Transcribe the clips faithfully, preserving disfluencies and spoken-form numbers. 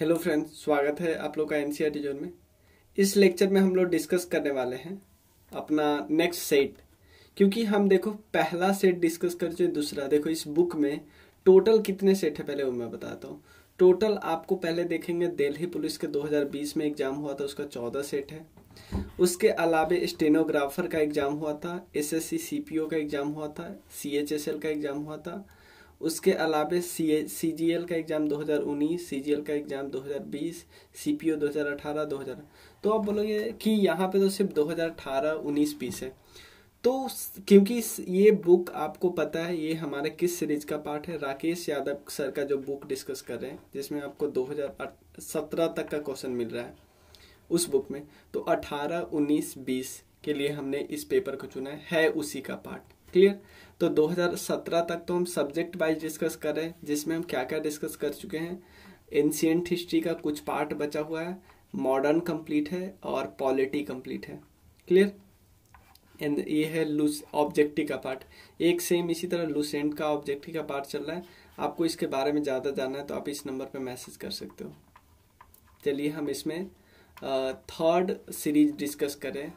Hello friends, स्वागत है आप लोग का एनसीआरटी जोन में। इस लेक्चर में हम लोग डिस्कस करने वाले हैं अपना नेक्स्ट सेट, क्योंकि हम देखो पहला सेट डिस्कस कर चुके, दूसरा देखो इस बुक में टोटल कितने सेट है पहले वो मैं बताता हूँ। टोटल आपको पहले देखेंगे दिल्ली पुलिस के दो हज़ार बीस में एग्जाम हुआ था, उसका चौदह सेट है। उसके अलावा स्टेनोग्राफर का एग्जाम हुआ था, एसएससी सीपीओ का एग्जाम हुआ था, सीएचएसएल का एग्जाम हुआ था। उसके अलावा सीजीएल का एग्ज़ाम दो हज़ार उन्नीस, सीजीएल का एग्ज़ाम दो हज़ार बीस, सीपीओ दो हज़ार अठारह, दो हज़ार। तो आप बोलोगे कि यहाँ पे तो सिर्फ दो हज़ार अठारह, उन्नीस, बीस है। तो क्योंकि ये बुक आपको पता है ये हमारे किस सीरीज का पार्ट है, राकेश यादव सर का जो बुक डिस्कस कर रहे हैं, जिसमें आपको दो हज़ार सत्रह तक का क्वेश्चन मिल रहा है उस बुक में। तो अठारह, उन्नीस, बीस के लिए हमने इस पेपर को चुना है, है उसी का पार्ट। क्लियर। तो दो हज़ार सत्रह तक तो हम सब्जेक्ट वाइज डिस्कस कर रहे हैं, जिसमें हम क्या क्या डिस्कस कर चुके हैं। एंशिएंट हिस्ट्री का कुछ पार्ट बचा हुआ है, मॉडर्न कंप्लीट है और पॉलिटी कंप्लीट है। क्लियर। एंड ये है लूस ऑब्जेक्टिव का पार्ट, एक सेम इसी तरह लूसेंट का ऑब्जेक्टिव का पार्ट चल रहा है। आपको इसके बारे में ज़्यादा जानना है तो आप इस नंबर पर मैसेज कर सकते हो। चलिए हम इसमें थर्ड सीरीज डिस्कस करें।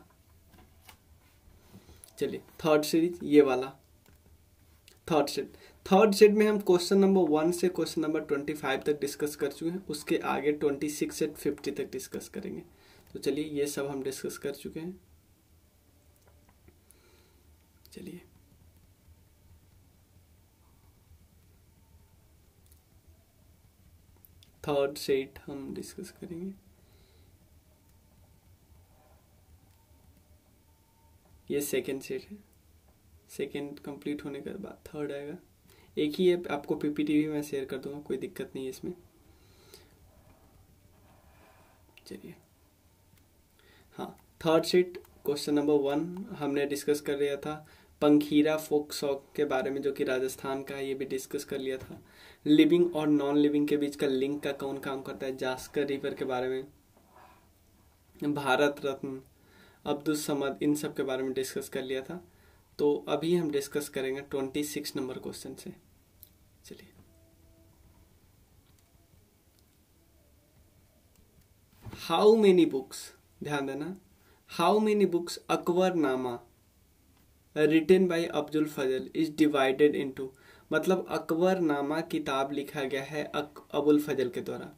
चलिए थर्ड सीरीज ये वाला थर्ड सेट। थर्ड सेट में हम क्वेश्चन नंबर वन से क्वेश्चन नंबर ट्वेंटी फाइव तक डिस्कस कर चुके हैं। उसके आगे ट्वेंटी सिक्स से फिफ्टी तक डिस्कस करेंगे। तो चलिए ये सब हम डिस्कस कर चुके हैं। चलिए थर्ड सेट हम डिस्कस करेंगे। ये सेकेंड सेट है, सेकेंड कंप्लीट होने के बाद थर्ड आएगा। एक ही है, आपको पीपीटी भी मैं शेयर कर दूंगा, कोई दिक्कत नहीं है इसमें। चलिए हाँ, third set question number one हमने डिस्कस कर लिया था। पंखीरा फोक्सो के बारे में जो कि राजस्थान का है, ये भी डिस्कस कर लिया था। लिविंग और नॉन लिविंग के बीच का लिंक का कौन काम करता है, जास्कर रिवर के बारे में, भारत रत्न, अब्दुल समद, इन सब के बारे में डिस्कस कर लिया था। तो अभी हम डिस्कस करेंगे ट्वेंटी सिक्स नंबर क्वेश्चन से। चलिए हाउ मेनी बुक्स, ध्यान देना, हाउ मेनी बुक्स अकबर नामा written by Abdul Fazal is divided into, मतलब अकबर नामा किताब लिखा गया है अबुल फजल के द्वारा,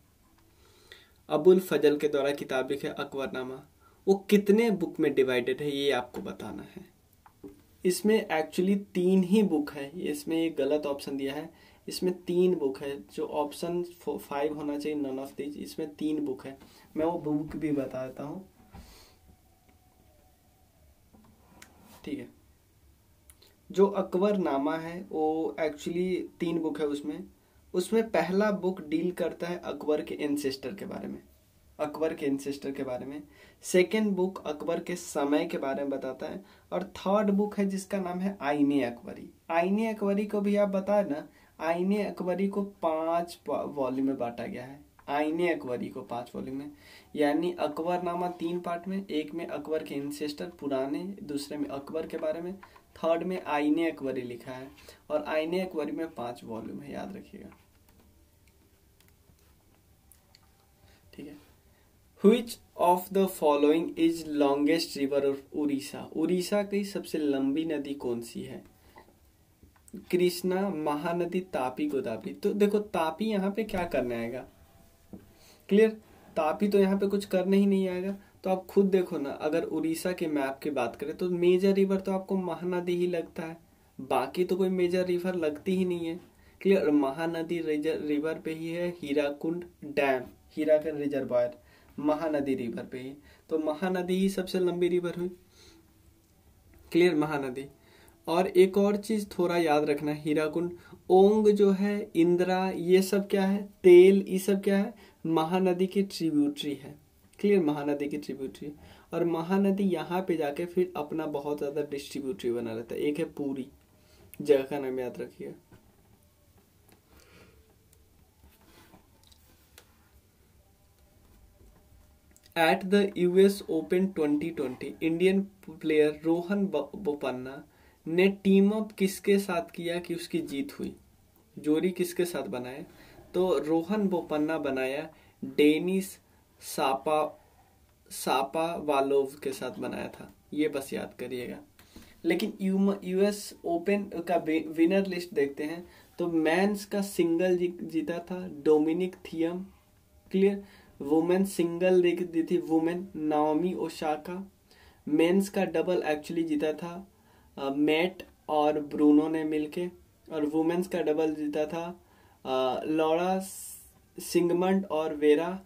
अबुल फजल के द्वारा किताब लिखा है अकबर नामा, वो कितने बुक में डिवाइडेड है ये आपको बताना है। इसमें एक्चुअली तीन ही बुक है, इसमें ये गलत ऑप्शन दिया है। इसमें तीन बुक है, जो ऑप्शन फाइव होना चाहिए नन ऑफ दीज, इसमें तीन बुक है। मैं वो बुक भी बता देता हूँ, ठीक है। जो अकबरनामा है वो एक्चुअली तीन बुक है, उसमें उसमें पहला बुक डील करता है अकबर के एंसेस्टर के बारे में, अकबर के एंसेस्टर के बारे में। सेकेंड बुक अकबर के समय के बारे में बताता है, और थर्ड बुक है जिसका नाम है आईने अकबरी। आईने अकबरी को भी आप बताए ना, आईने अकबरी को पांच वॉल्यूम में बांटा गया है, आईने अकबरी को पांच वॉल्यूम में। यानी अकबरनामा तीन पार्ट में, एक में अकबर के एंसेस्टर पुराने, दूसरे में अकबर के बारे में, थर्ड में आईने अकबरी लिखा है, और आईने अकबरी में पाँच वॉल्यूम है, याद रखिएगा, ठीक है। Which of the following is longest river of Orissa, Orissa की सबसे लंबी नदी कौन सी है, कृष्णा, महानदी, तापी, गोदावरी। तो देखो तापी यहाँ पे क्या करने आएगा, क्लियर, तापी तो यहाँ पे कुछ करने ही नहीं आएगा। तो आप खुद देखो ना, अगर उड़ीसा के मैप की बात करें तो मेजर रिवर तो आपको महानदी ही लगता है, बाकी तो कोई मेजर रिवर लगती ही नहीं है, क्लियर। महानदी रिवर पे ही है, Hirakud dam, Hirakud reservoir Mahanadi river पे ही, तो महानदी ही सबसे लंबी रिवर हुई, क्लियर, महानदी। और एक और चीज थोड़ा याद रखना, हीराकुंड, ओंग जो है, इंदिरा, ये सब क्या है, तेल, ये सब क्या है, महानदी की ट्रिब्यूटरी है, क्लियर, महानदी की ट्रिब्यूटरी। और महानदी यहाँ पे जाके फिर अपना बहुत ज्यादा डिस्ट्रीब्यूटरी बना रहता है, एक है पूरी, जगह का नाम याद रखिए। At the U S Open twenty twenty, Indian player Rohan Bopanna ने टीम अप किसके साथ किया कि उसकी जीत हुई, जोड़ी किसके साथ बनाया, तो रोहन बोपन्ना बनाया डेनिस शापा शापोवालोव के साथ बनाया था, ये बस याद करिएगा। लेकिन यूएस ओपन का विनर लिस्ट देखते हैं तो मेंस का सिंगल जीता था Dominic Thiem, clear. Women single दी थी वुमेन नाओमी ओसाका। मेंस का डबल एक्चुअली जीता था मैट और ब्रूनो ने मिलके, और वुमेन्स का डबल जीता था लॉरा सिएगमंड और वेरा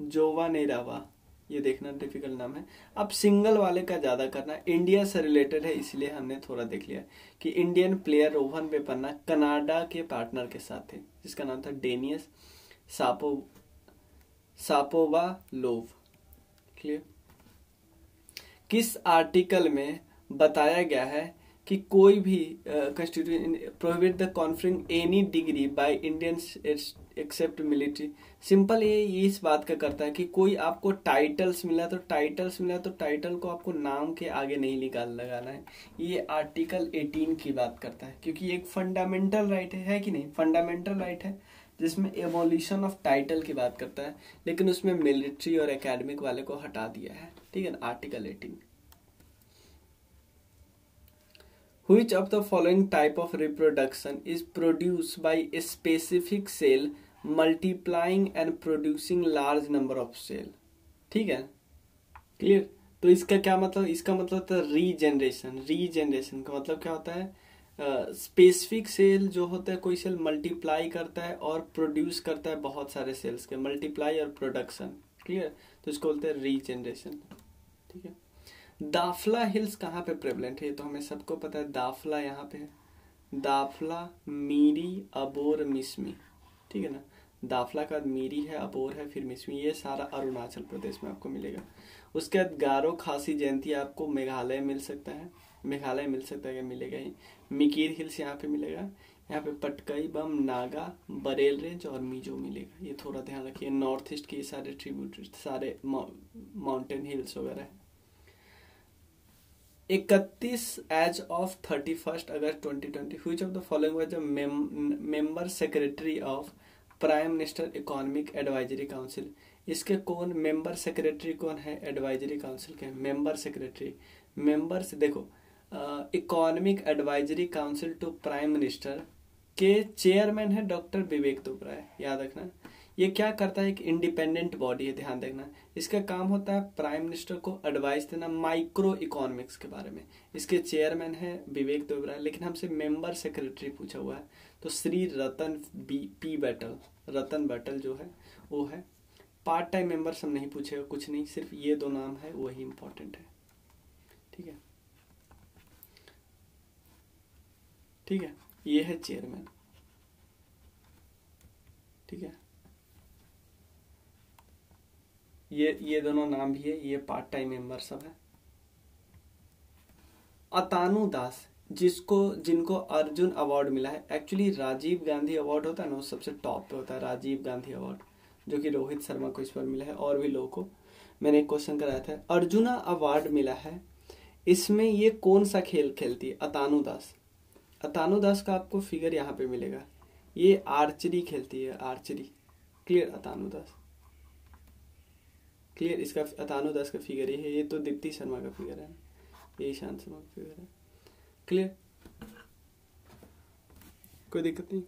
ज़ोवानेवा। ये देखना डिफिकल्ट नाम है। अब सिंगल वाले का ज़्यादा करना, इंडिया से रिलेटेड है इसलिए हमने थोड़ा देख लिया कि Indian player Rohan Bopanna Canada के पार्टनर के साथ थे जिसका नाम था डेनिस शापो शापोवालोव, क्लियर। किस आर्टिकल में बताया गया है कि कोई भी constitution prohibit the conferring any degree by Indians except military. Simple ये इस बात का करता है कि कोई आपको टाइटल्स मिला तो टाइटल्स मिला तो टाइटल को आपको नाम के आगे नहीं निकाल लगाना है। ये आर्टिकल अठारह की बात करता है क्योंकि एक फंडामेंटल राइट है, है कि नहीं, फंडामेंटल राइट है जिसमें एवोल्यूशन ऑफ टाइटल की बात करता है, लेकिन उसमें मिलिट्री और एकेडमिक वाले को हटा दिया है, ठीक है ना, article eighteen. Which of the following type of reproduction is produced by a specific cell multiplying and producing large number of cell? ठीक है, क्लियर। तो इसका क्या मतलब, इसका मतलब था रीजेनरेशन। रीजेनरेशन का मतलब क्या होता है, स्पेसिफिक uh, सेल जो होता है कोई सेल मल्टीप्लाई करता है और प्रोड्यूस करता है बहुत सारे सेल्स के, मल्टीप्लाई और प्रोडक्शन, क्लियर। तो इसको बोलते हैं रीजेनरेशन, ठीक है। दाफला हिल्स कहाँ पे प्रेवलेंट है, ये तो हमें सबको पता है, दाफला यहाँ पे है, दाफला मीरी अबोर मिस्मी, ठीक है ना। दाफला का मीरी है, अबोर है, फिर मिस्मी, ये सारा अरुणाचल प्रदेश में आपको मिलेगा। उसके बाद गारो खासी जयंती आपको मेघालय मिल सकता है, मेघालय मिल सकता है, मिलेगा ही। मिकीर हिल्स यहाँ पे मिलेगा, यहाँ पे पटकई बम नागा बरेल रेंज और मिजो मिलेगा, ये थोड़ा ध्यान रखिए। नॉर्थ ईस्ट के सारे ट्रिब्यूटरी सारे माउंटेन हिल्स वगैरह है। इकतीस as of thirty first August twenty twenty which of the following was a member secretary of prime minister economic advisory council. इसके कौन मेंबर सेक्रेटरी कौन है एडवाइजरी काउंसिल के, मेंबर सेक्रेटरी, मेंबर्स देखो, economic advisory council to prime minister के chairman है doctor Vivek Debroy, याद रखना। ये क्या करता है, एक इंडिपेंडेंट बॉडी है, ध्यान देखना। इसका काम होता है प्राइम मिनिस्टर को एडवाइस देना माइक्रो इकोनॉमिक्स के बारे में। इसके चेयरमैन है विवेक दुबराय, लेकिन हमसे मेंबर सेक्रेटरी पूछा हुआ है तो श्री रतन बी पी बैटल, रतन बैटल जो है वो है। पार्ट टाइम मेंबर्स हम नहीं पूछेगा, कुछ नहीं, सिर्फ ये दो नाम है वही इम्पोर्टेंट है, ठीक है, ठीक है। ये है चेयरमैन, ठीक है, ये ये दोनों नाम भी है, ये पार्ट टाइम मेंबर सब है। अतानु दास जिसको जिनको अर्जुन अवार्ड मिला है, एक्चुअली राजीव गांधी अवार्ड होता है ना, वो सबसे टॉप पे होता है राजीव गांधी अवार्ड, जो कि रोहित शर्मा को इस पर मिला है और भी लोगों को। मैंने एक क्वेश्चन कराया था, अर्जुना अवार्ड मिला है, इसमें ये कौन सा खेल खेलती है अतानु दास। अतानु दास का आपको फिगर यहाँ पे मिलेगा, ये आर्चरी खेलती है, archery, clear. Atanu Das, clear. इसका अतानु दास का फिगर ये है, ये तो दीप्ति शर्मा का फिगर है, ये ईशांत शर्मा का फिगर है, क्लियर, कोई दिक्कत नहीं।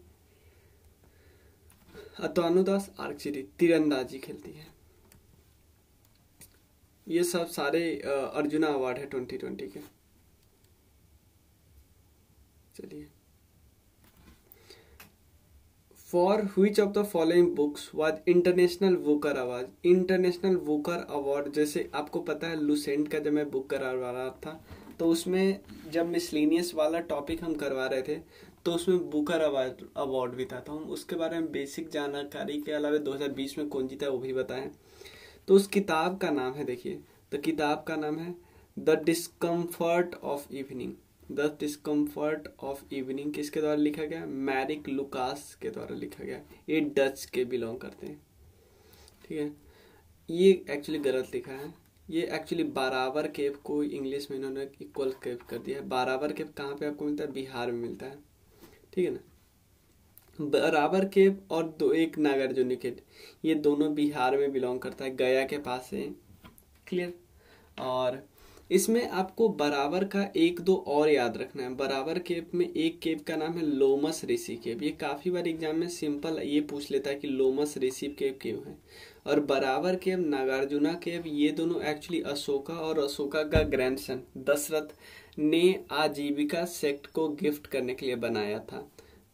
अतानु दास आर्चरी तीरंदाजी खेलती है। ये सब सारे अर्जुना अवार्ड है ट्वेंटी ट्वेंटी के। चलिए, for which of the following books was international booker award. International booker award जैसे आपको पता है लुसेंट का जब मैं बुक करा रहा था तो उसमें जब मिसलिनियस वाला टॉपिक हम करवा रहे थे तो उसमें बुकर अवार्ड अवार्ड भी था, तो हम उसके बारे में बेसिक जानकारी के अलावा दो हज़ार बीस में कौन जीता है वो भी बताएं। तो उस किताब का नाम है, देखिए, तो किताब का नाम है the discomfort of evening. The discomfort of evening किसके द्वारा लिखा गया, मैरिक लुकास के द्वारा लिखा गया, ये डच के बिलोंग करते हैं, ठीक है। ये एक्चुअली गलत लिखा है, ये एक्चुअली बाराबर केव को इंग्लिश में इन्होंने इक्वल केव कर दिया है। बाराबर केव कहाँ पे आपको मिलता है, बिहार में मिलता है, ठीक है ना। बराबर केव और दो एक नागार्जुन निखिल, ये दोनों बिहार में बिलोंग करता है, गया के पास है। क्लियर। और इसमें आपको बराबर का एक दो और याद रखना है। बराबर केव में एक केव का नाम है लोमस ऋषि केव। ये काफ़ी बार एग्जाम में सिंपल ये पूछ लेता है कि लोमस ऋषि केव क्यों है। और बराबर केव, नागार्जुना केव, ये दोनों एक्चुअली अशोका और अशोका का ग्रैंडसन दशरथ ने आजीविका सेक्ट को गिफ्ट करने के लिए बनाया था।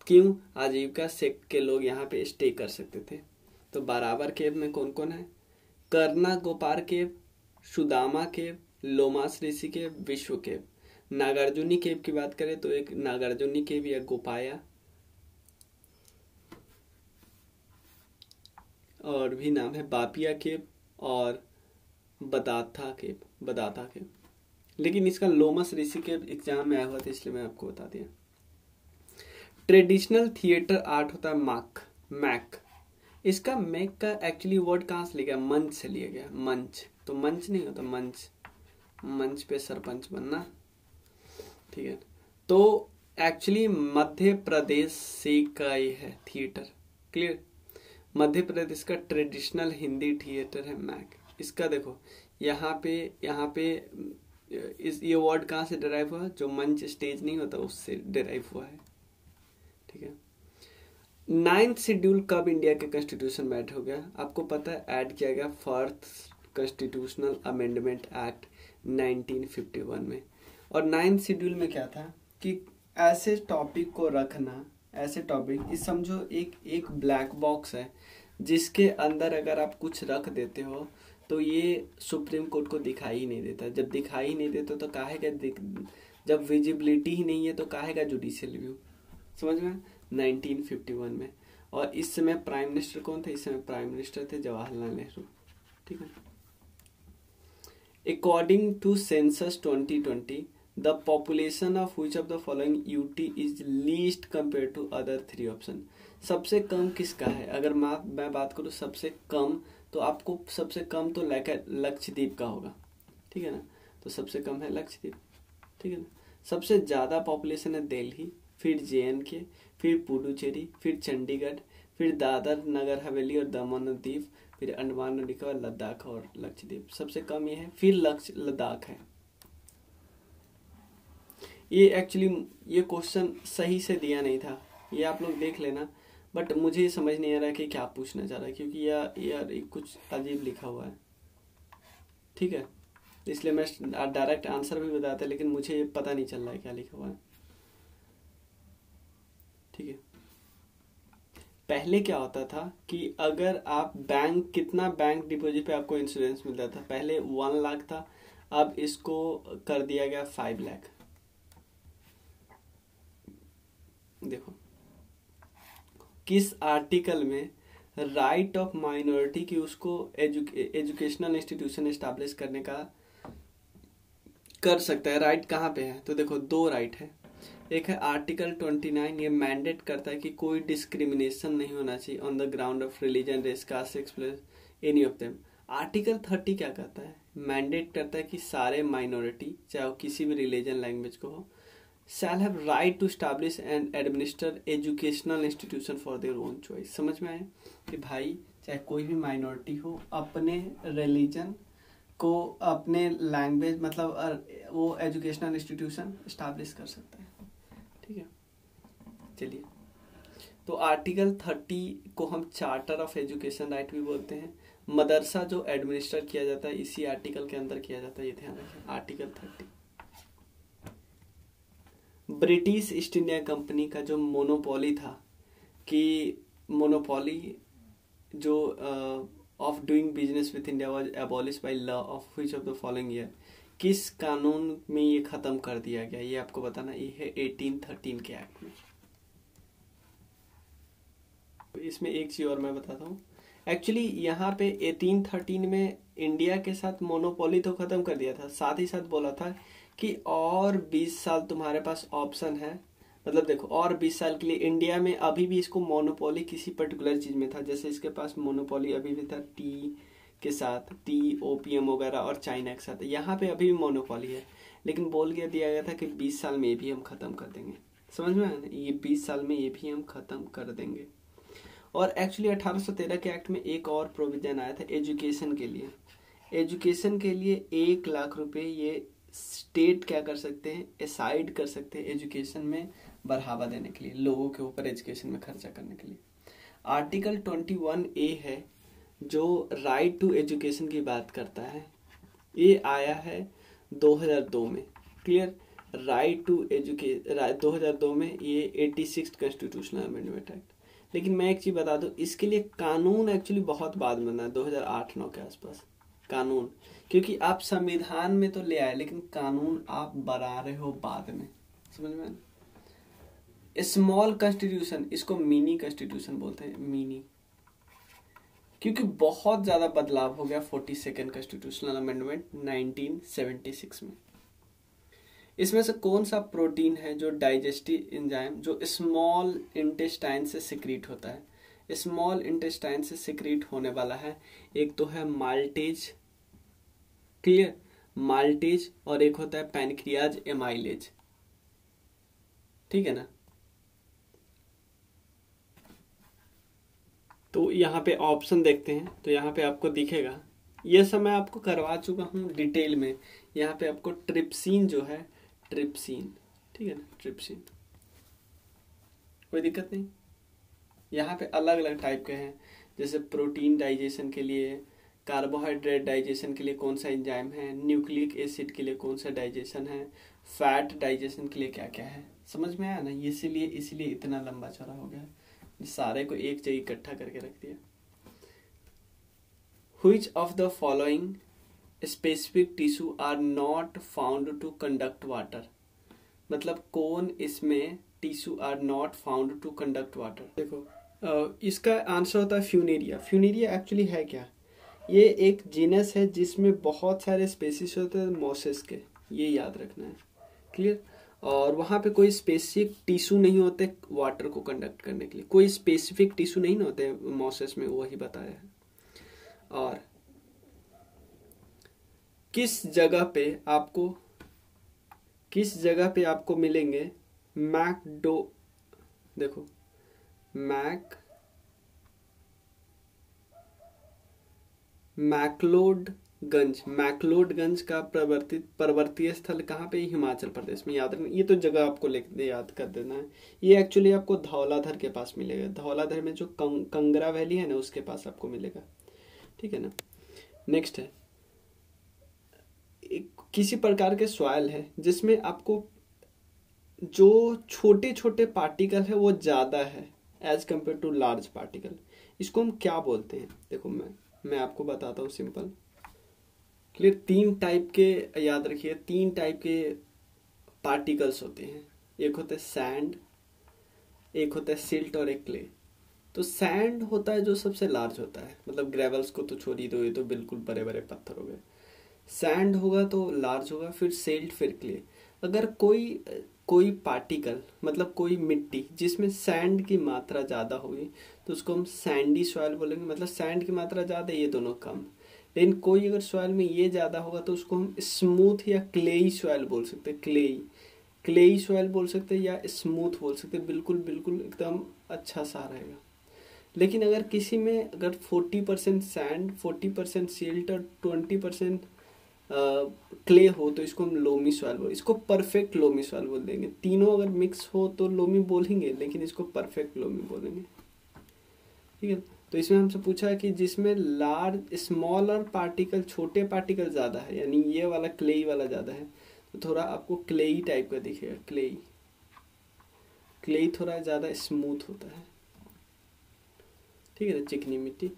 क्यों? आजीविका सेक्ट के लोग यहाँ पे स्टे कर सकते थे। तो बराबर केव में कौन कौन है? करना गोपार cave, Sudama cave, Lomas Rishi cave, Vishwa cave. Nagarjuni cave की बात करें तो एक नागार्जुनी केव या गोपाया, और भी नाम है बापिया केव और बदाथा केव, बदाथा केव। लेकिन इसका लोमस ऋषि केव एग्जाम में आया हुआ था इसलिए मैं आपको बता दिया। ट्रेडिशनल थिएटर आर्ट होता है माक, मैक। इसका मैक का एक्चुअली वर्ड कहाँ से लिया गया? मंच से लिया गया। मंच तो मंच नहीं होता, मंच मंच पे सरपंच बनना, ठीक है। तो एक्चुअली मध्य प्रदेश से का ये है थिएटर। क्लियर। मध्य प्रदेश का ट्रेडिशनल हिंदी थिएटर है मैक। इसका देखो यहाँ पे, यहाँ पे इस ये वर्ड कहाँ से डेराइव हुआ? जो मंच स्टेज नहीं होता उससे डेराइव हुआ है, ठीक है। नाइन्थ शेड्यूल कब इंडिया के कॉन्स्टिट्यूशन में ऐड हो गया? आपको पता है ऐड किया गया fourth constitutional amendment act nineteen fifty one में। और नाइन्थ शेड्यूल में क्या था कि ऐसे टॉपिक को रखना, ऐसे टॉपिक इस समझो एक एक ब्लैक बॉक्स है जिसके अंदर अगर आप कुछ रख देते हो तो ये सुप्रीम कोर्ट को दिखाई ही नहीं देता। जब दिखाई ही नहीं देता तो काहे का दिख, जब विजिबिलिटी ही नहीं है तो काहे का जुडिशियल रिव्यू। समझ में? नाइनटीन फिफ्टी वन में। और इस समय प्राइम मिनिस्टर कौन थे? इस समय प्राइम मिनिस्टर थे जवाहरलाल नेहरू, ठीक है। According to census twenty twenty, the population of which of the following U T is least compared to other three option? सबसे कम किसका है? अगर मैं मैं बात करूँ सबसे कम, तो आपको सबसे कम तो लक्षद्वीप का होगा, ठीक है ना। तो सबसे कम है लक्षद्वीप, ठीक है ना। सबसे ज़्यादा पॉपुलेशन है दिल्ली, फिर जे एन के, फिर पुडुचेरी, फिर चंडीगढ़, फिर दादर नगर हवेली और दमन और दीव, फिर अंडमान और निकोबार, लद्दाख और लक्षद्वीप। सबसे कम ये है, फिर लक्ष लद्दाख है। ये एक्चुअली ये क्वेश्चन सही से दिया नहीं था, ये आप लोग देख लेना, बट मुझे समझ नहीं आ रहा कि क्या पूछना चाह रहा है, क्योंकि यार यार कुछ अजीब लिखा हुआ है, ठीक है। इसलिए मैं डायरेक्ट आंसर भी बताता, लेकिन मुझे पता नहीं चल रहा है क्या लिखा हुआ है, ठीक है। पहले क्या होता था कि अगर आप बैंक, कितना बैंक डिपॉजिट पे आपको इंश्योरेंस मिलता था? पहले वन लाख था, अब इसको कर दिया गया फाइव लाख। देखो किस आर्टिकल में राइट ऑफ माइनॉरिटी की उसको एजुके, एजुकेशनल इंस्टीट्यूशन एस्टैब्लिश करने का कर सकता है? राइट कहाँ पे है? तो देखो दो राइट है। एक है आर्टिकल उनतीस, ये मैंडेट करता है कि कोई डिस्क्रिमिनेशन नहीं होना चाहिए on the ground of religion, race, caste, sex, any of them. Article thirty क्या करता है? मैंडेट करता है कि सारे माइनॉरिटी, चाहे किसी भी रिलीजन लैंग्वेज को हो, shall have right to establish and administer educational institution for their own choice। समझ में आए कि भाई चाहे कोई भी माइनॉरिटी हो, अपने रिलीजन को, अपने लैंग्वेज, मतलब वो एजुकेशनल इंस्टीट्यूशन इस्टाब्लिश कर सकता है, ठीक है। चलिए, तो आर्टिकल थर्टी को हम चार्टर ऑफ एजुकेशन राइट भी बोलते हैं। मदरसा जो एडमिनिस्टर किया जाता है इसी आर्टिकल के अंदर किया जाता है, ये ध्यान रखें, article thirty. British East India company का जो मोनोपोली था, कि मोनोपोली जो of doing business with India was abolish by law of which of the following year, किस कानून में ये ख़त्म कर दिया गया? ये आपको बताना, ये है एटीन थर्टीन के एक्ट में। इसमें एक चीज़ और मैं बताता हूँ, एक्चुअली यहाँ पे एटीन थर्टीन में इंडिया के साथ मोनोपोली तो ख़त्म कर दिया था, साथ ही साथ बोला था कि और बीस साल तुम्हारे पास ऑप्शन है, मतलब देखो और बीस साल के लिए। इंडिया में अभी भी इसको मोनोपोली किसी पर्टिकुलर चीज़ में था, जैसे इसके पास मोनोपोली अभी भी था टी के साथ, टी, ओपीएम वगैरह और चाइना के साथ। यहाँ पे अभी भी मोनोपोली है, लेकिन बोल के दिया गया था कि बीस साल में भी हम ख़त्म कर देंगे। समझ में आया ना, ये बीस साल में ये भी हम खत्म कर देंगे। और एक्चुअली अठारह सौ तेरह के एक्ट में एक और प्रोविजन आया था एजुकेशन के लिए। एजुकेशन के लिए एक लाख रुपए ये स्टेट क्या कर सकते हैं, असाइड कर सकते हैं एजुकेशन में बढ़ावा देने के लिए, लोगों के ऊपर एजुकेशन में खर्चा करने के लिए। आर्टिकल ट्वेंटी वन ए है जो राइट टू एजुकेशन की बात करता है, ये आया है दो हज़ार दो में। क्लियर, राइट टू एजुकेशन दो हज़ार दो में, ये छियासी कॉन्स्टिट्यूशनल अमेंडमेंट एक्ट। लेकिन मैं एक चीज़ बता दूं, इसके लिए कानून एक्चुअली बहुत बाद में बना, दो हज़ार आठ नौ के आसपास कानून, क्योंकि आप संविधान में तो ले आए लेकिन कानून आप बना रहे हो बाद में, समझ में। स्मॉल कॉन्स्टिट्यूशन, इसको मिनी कॉन्स्टिट्यूशन बोलते हैं, मिनी, क्योंकि बहुत ज़्यादा बदलाव हो गया forty second constitutional amendment nineteen seventy six में। इसमें से कौन सा प्रोटीन है जो डाइजेस्टिव एंजाइम, जो स्मॉल इंटेस्टाइन से सिक्रीट होता है, स्मॉल इंटेस्टाइन से सिक्रीट होने वाला है? एक तो है माल्टेज, क्लियर, माल्टेज, और एक होता है पैनक्रियाज एमाइलेज, ठीक है ना। तो यहाँ पे ऑप्शन देखते हैं, तो यहाँ पे आपको दिखेगा, ये सब मैं आपको करवा चुका हूँ डिटेल में। यहाँ पे आपको ट्रिप्सिन जो है, ट्रिप्सिन, ठीक है ना, ट्रिप्सिन, कोई दिक्कत नहीं। यहाँ पे अलग अलग टाइप के हैं, जैसे प्रोटीन डाइजेशन के लिए, कार्बोहाइड्रेट डाइजेशन के लिए कौन सा एंजाइम है, न्यूक्लिक एसिड के लिए कौन सा डाइजेशन है, फैट डाइजेशन के लिए क्या क्या है, समझ में आया ना। इसीलिए इसीलिए इतना लंबा चौड़ा हो गया, सारे को एक जगह इकट्ठा करके रख दिया। Which of the following specific tissue are not found to conduct water? मतलब कौन इसमें tissue are not found to conduct water? देखो इसका आंसर होता है फ्यूनेरिया। फ्यूनेरिया एक्चुअली है क्या, ये एक जीनस है जिसमें बहुत सारे स्पेसिस होते हैं मॉसेस के, ये याद रखना है, क्लियर। और वहाँ पे कोई स्पेसिफिक टिश्यू नहीं होते वाटर को कंडक्ट करने के लिए, कोई स्पेसिफिक टिश्यू नहीं होते मॉसेस में, वही बताया है। और किस जगह पे आपको किस जगह पे आपको मिलेंगे मैक डो, देखो मैक मैकलोड गंज मैकलोडगंज का प्रवर्तित पर्वतीय स्थल कहाँ पे, हिमाचल प्रदेश में, याद रखना। ये तो जगह आपको लिख दे, याद कर देना है। ये एक्चुअली आपको धौलाधर के पास मिलेगा, धौलाधर में जो कंग, कंगरा वैली है ना, उसके पास आपको मिलेगा, ठीक है ना। नेक्स्ट है, एक किसी प्रकार के सॉइल है जिसमें आपको जो छोटे छोटे पार्टिकल है वो ज़्यादा है as compare to large particle. इसको हम क्या बोलते हैं, देखो मैं मैं आपको बताता हूँ सिंपल, क्लियर। तीन टाइप के, याद रखिए, तीन टाइप के पार्टिकल्स होते हैं, एक होता है सैंड, एक होता है सिल्ट और एक क्ले। तो सैंड होता है जो सबसे लार्ज होता है, मतलब ग्रेवल्स को तो छोड़ ही दो, ये तो बिल्कुल बड़े बड़े पत्थर हो गए। सैंड होगा तो लार्ज होगा, फिर सिल्ट, फिर क्ले। अगर कोई कोई पार्टिकल, मतलब कोई मिट्टी जिसमें सैंड की मात्रा ज़्यादा होगी तो उसको हम सैंडी सॉइल बोलेंगे, मतलब सैंड की मात्रा ज़्यादा, ये दोनों कम। लेकिन कोई अगर सॉइल में ये ज़्यादा होगा तो उसको हम स्मूथ या क्लेई सॉइल बोल सकते हैं, क्लेई क्लेई सॉइल बोल सकते हैं या स्मूथ बोल सकते हैं, बिल्कुल बिल्कुल एकदम अच्छा सा रहेगा। लेकिन अगर किसी में अगर चालीस परसेंट सैंड, चालीस परसेंट सिल्ट और बीस परसेंट क्ले हो तो इसको हम लोमी सॉइल बोल, इसको परफेक्ट लोमी सॉइल बोल देंगे। तीनों अगर मिक्स हो तो लोमी बोलेंगे, लेकिन इसको परफेक्ट लोमी बोलेंगे, ठीक है। तो इसमें हमसे पूछा है कि जिसमें लार्ज स्मॉलर पार्टिकल, छोटे पार्टिकल ज़्यादा है, यानी ये वाला क्लेई वाला ज़्यादा है, तो थोड़ा आपको क्लेई टाइप का दिखेगा, क्लेई क्लेई थोड़ा ज़्यादा स्मूथ होता है, ठीक है ना, चिकनी मिट्टी।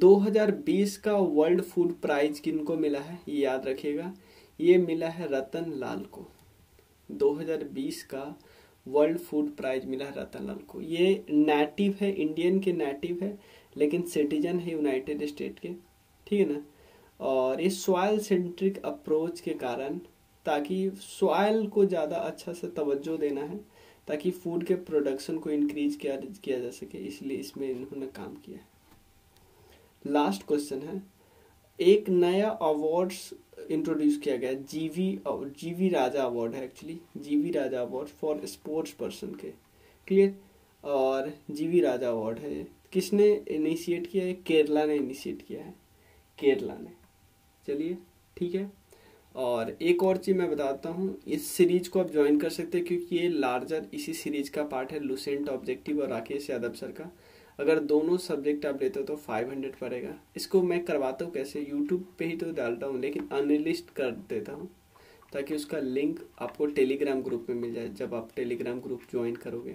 दो हज़ार बीस का वर्ल्ड फूड प्राइज किनको मिला है, ये याद रखिएगा, ये मिला है रतन लाल को। दो हज़ार बीस का वर्ल्ड फूड प्राइज मिला है रतन लाल को। ये नेटिव है, इंडियन के नेटिव है, लेकिन सिटीजन है यूनाइटेड स्टेट के, ठीक है ना। और ये सॉइल सेंट्रिक अप्रोच के कारण, ताकि सॉइल को ज़्यादा अच्छा से तवज्जो देना है, ताकि फूड के प्रोडक्शन को इंक्रीज किया किया जा सके, इसलिए इसमें इन्होंने काम किया है। लास्ट क्वेश्चन है, एक नया अवार्ड्स इंट्रोड्यूस किया गया है, जीवी जीवी राजा अवार्ड है एक्चुअली, जीवी Raja award for sports person के, क्लियर, और जीवी राजा अवार्ड है। किसने इनिशिएट किया है? केरला ने इनिशिएट किया है, केरला ने। चलिए ठीक है, और एक और चीज़ मैं बताता हूँ, इस सीरीज को आप ज्वाइन कर सकते हैं क्योंकि ये लार्जर इसी सीरीज का पार्ट है, लुसेंट ऑब्जेक्टिव और राकेश यादव सर का। अगर दोनों सब्जेक्ट आप लेते हो तो पाँच सौ पड़ेगा। इसको मैं करवाता हूँ कैसे, यूट्यूब पे ही तो डालता हूँ लेकिन अनलिस्ट कर देता हूँ ताकि उसका लिंक आपको टेलीग्राम ग्रुप में मिल जाए जब आप टेलीग्राम ग्रुप ज्वाइन करोगे।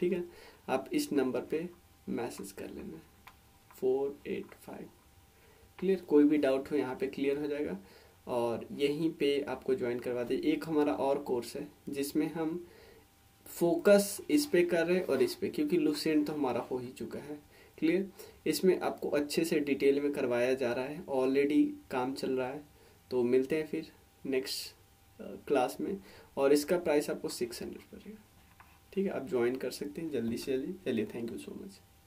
ठीक है, आप इस नंबर पे मैसेज कर लेना फोर एट फाइव, क्लियर, कोई भी डाउट हो यहाँ पे क्लियर हो जाएगा और यहीं पे आपको ज्वाइन करवा दें। एक हमारा और कोर्स है जिसमें हम फोकस इस पे कर रहे हैं और इस पे, क्योंकि लुसेंट तो हमारा हो ही चुका है, क्लियर। इसमें आपको अच्छे से डिटेल में करवाया जा रहा है, ऑलरेडी काम चल रहा है। तो मिलते हैं फिर नेक्स्ट क्लास में, और इसका प्राइस आपको सिक्स हंड्रेड पड़ेगा। ठीक है, आप ज्वाइन कर सकते हैं जल्दी से जल्दी। चलिए, थैंक यू सो मच।